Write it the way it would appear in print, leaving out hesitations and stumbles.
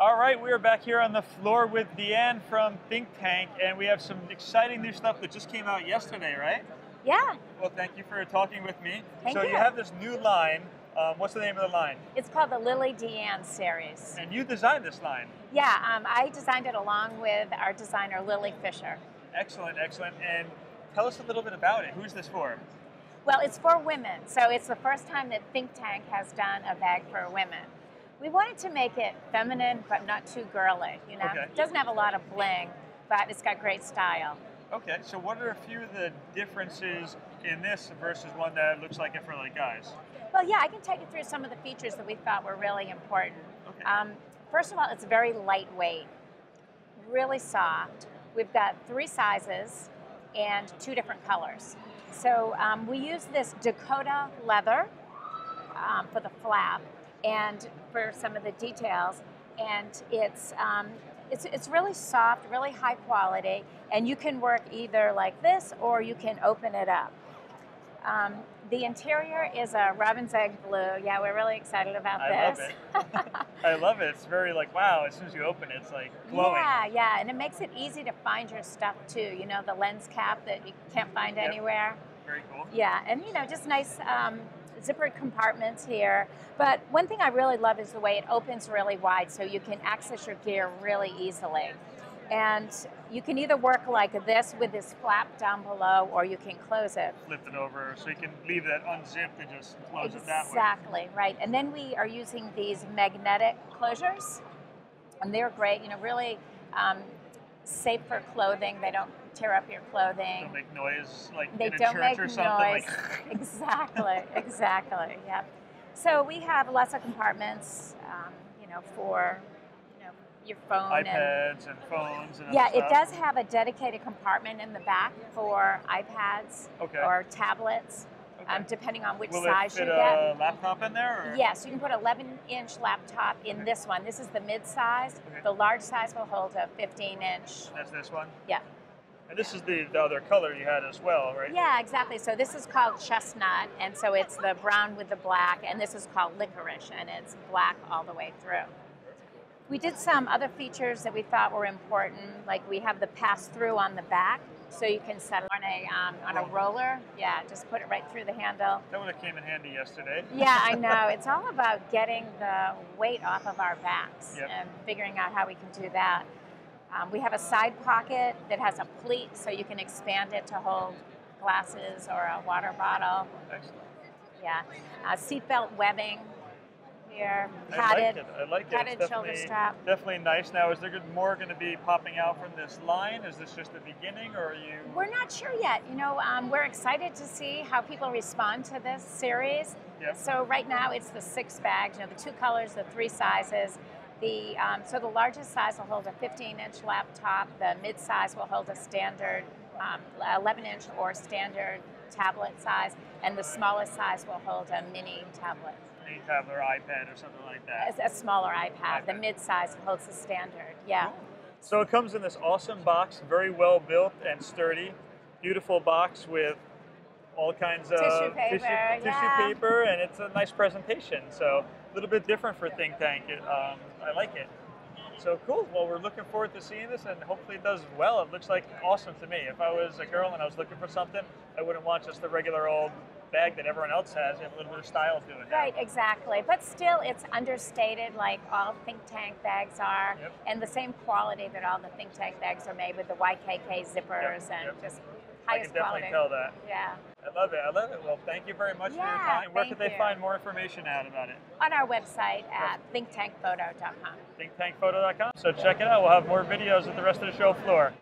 All right, we are back here on the floor with Deanne from Think Tank, and we have some exciting new stuff that just came out yesterday, right? Yeah. Well, thank you for talking with me. Thank you. So you have this new line. What's the name of the line? It's called the Lily Deanne series. And you designed this line. Yeah, I designed it along with our designer, Lily Fisher. Excellent, excellent. And tell us a little bit about it. Who's this for? Well, it's for women. So it's the first time that Think Tank has done a bag for women. We wanted to make it feminine, but not too girly, you know? Okay. It doesn't have a lot of bling, but it's got great style. Okay, so what are a few of the differences in this versus one that looks like it for like guys? Well, yeah, I can take you through some of the features that we thought were really important. Okay. First of all, it's very lightweight, really soft. We've got 3 sizes and 2 different colors. So we use this Dakota leather for the flap, and for some of the details, and it's really soft, really high quality, and you can work either like this or you can open it up. The interior is a robin's egg blue. Yeah, we're really excited about this. I love it. I love it. It's very like, wow, as soon as you open it, it's like glowing. Yeah, yeah, and it makes it easy to find your stuff too. You know, the lens cap that you can't find anywhere. Very cool. Yeah, and you know, just nice zippered compartments here. But one thing I really love is the way it opens really wide, so you can access your gear really easily. And you can either work like this with this flap down below, or you can close it. Flip it over, so you can leave that unzipped and just close it that way. Exactly, right. And then we are using these magnetic closures, and they're great, you know, really safe for clothing. They don't tear up your clothing. Don't make noise like in a church or something. Like... Exactly, exactly, yeah. So we have lots of compartments, you know, for your phone. iPads and phones and yeah, it does have a dedicated compartment in the back for iPads or tablets, depending on which size you get. Will it fit a laptop in there? Or? Yes, you can put an 11-inch laptop in this one. This is the mid-size. Okay. The large size will hold a 15-inch. That's this one? Yeah. And this is the other color you had as well, right? Yeah, exactly. So this is called chestnut, and so it's the brown with the black, and this is called licorice, and it's black all the way through. We did some other features that we thought were important, like we have the pass-through on the back, so you can set it on a roller. Yeah, just put it right through the handle. That would have came in handy yesterday. Yeah, I know. It's all about getting the weight off of our backs and figuring out how we can do that. We have a side pocket that has a pleat, so you can expand it to hold glasses or a water bottle. Excellent. Yeah. Seatbelt webbing. Padded, I like it. It's shoulder strap. Definitely nice. Now, is there more going to be popping out from this line? Is this just the beginning, or are you? We're not sure yet. You know, we're excited to see how people respond to this series. Yep. So right now, it's the 6 bags. You know, the 2 colors, the 3 sizes. The so the largest size will hold a 15-inch laptop. The mid-size will hold a standard 11-inch or standard tablet size, and the smallest size will hold a mini tablet. Tablet or iPad or something like that. It's a smaller iPad. The mid-size holds the standard, yeah. So it comes in this awesome box, very well built and sturdy. Beautiful box with all kinds of tissue paper, and it's a nice presentation. So a little bit different for Think Tank. I like it. So cool. Well, we're looking forward to seeing this, and hopefully it does well. It looks like awesome to me. If I was a girl and I was looking for something, I wouldn't want just the regular old bag that everyone else has. You have a little bit of style to it. Right, exactly. But still, it's understated like all Think Tank bags are, and the same quality that all the Think Tank bags are made with the YKK zippers and just highest quality. I can definitely tell that. Yeah. I love it. I love it. Well, thank you very much for your time. Where could they find more information out about it? On our website at thinktankphoto.com. Thinktankphoto.com. So check it out. We'll have more videos at the rest of the show floor.